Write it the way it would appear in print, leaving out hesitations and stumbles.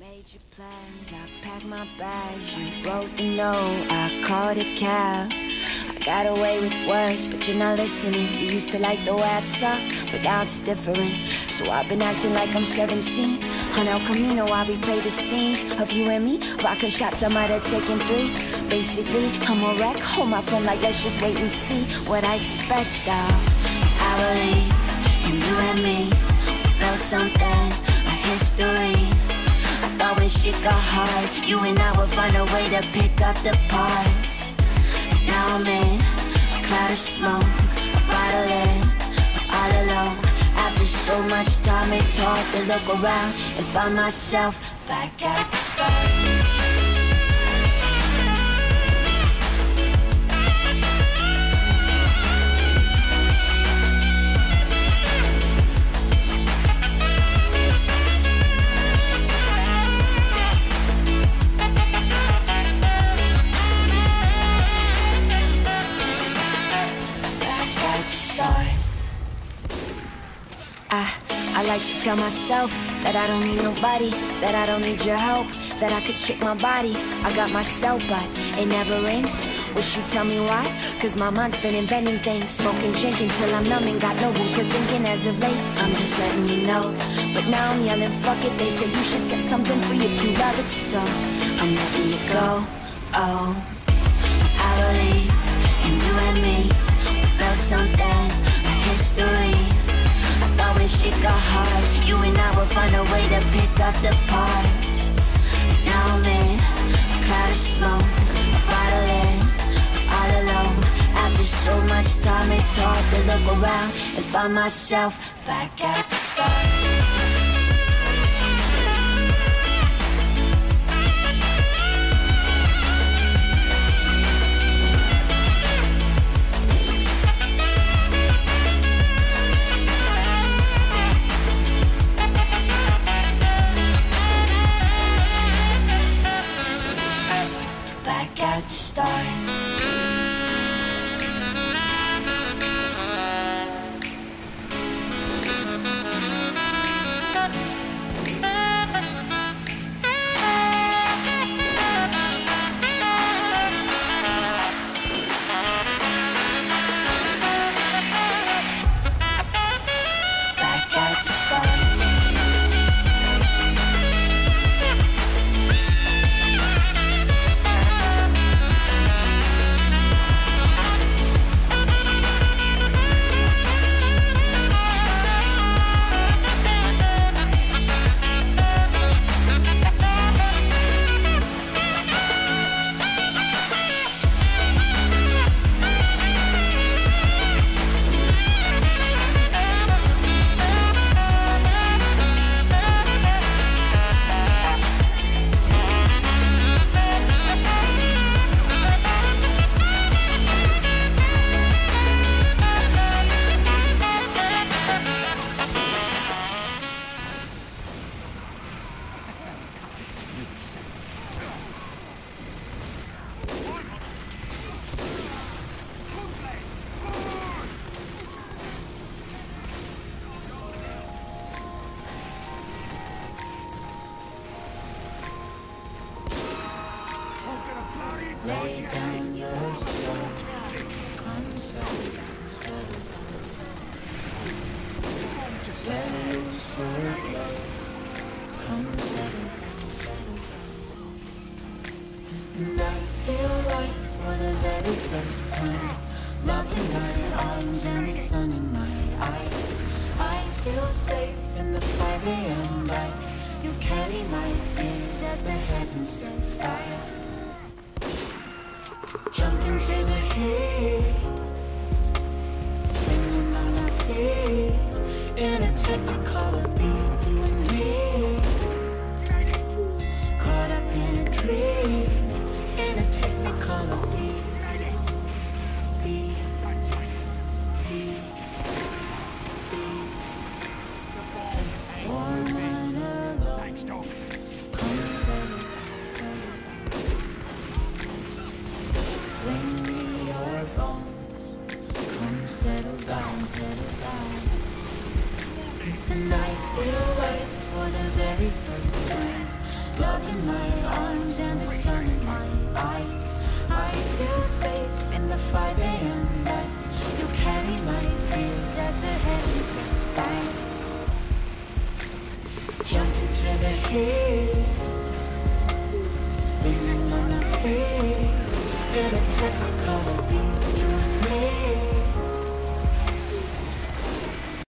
Made your plans, I packed my bags, you wrote the note, I called a cab. I got away with words, but you're not listening. You used to like the way I talk, but now it's different. So I've been acting like I'm 17. On El Camino, I replay the scenes of you and me. Vodka shots, I might have taken 3. Basically, I'm a wreck. Hold my phone like, let's just wait and see what I expect, though. I believe in you and me. We built something, a history. Thought when shit got hard, you and I would find a way to pick up the parts. Now I'm in a cloud of smoke, a bottle in, all alone. After so much time, it's hard to look around and find myself back at the start. I like to tell myself that I don't need nobody, that I don't need your help, that I could check my body. I got myself, but it never ends. Wish you'd tell me why, cause my mind's been inventing things, smoking, drinking till I'm numb and got no room for thinking as of late. I'm just letting you know, but now I'm yelling fuck it. They said you should set something free if you love it, so I'm letting you go. Oh, I believe in you and me. We built something, a history. When shit got hard, you and I will find a way to pick up the parts. Now I'm in a cloud of smoke, a bottle in, all alone. After so much time, it's hard to look around and find myself back at the start. Lay down your soul, come settle down, settle down. Let loose your blood, come settle down, settle down. And I feel right for the very first time. Love in my arms and the sun in my eyes. I feel safe in the 5 AM light. You carry my fears as the heavens set fire. Jump into the heat, spinning on my feet, in a technicolour beat, you and me, caught up in a dream, in a technicolour beat, settle down, settle down. And I feel right for the very first time. love in my arms and the sun in my eyes. I feel safe in the 5 AM light. You carry my fears as the heavens fight. Jump into the heat, spinning on a feet in a technicolor beat.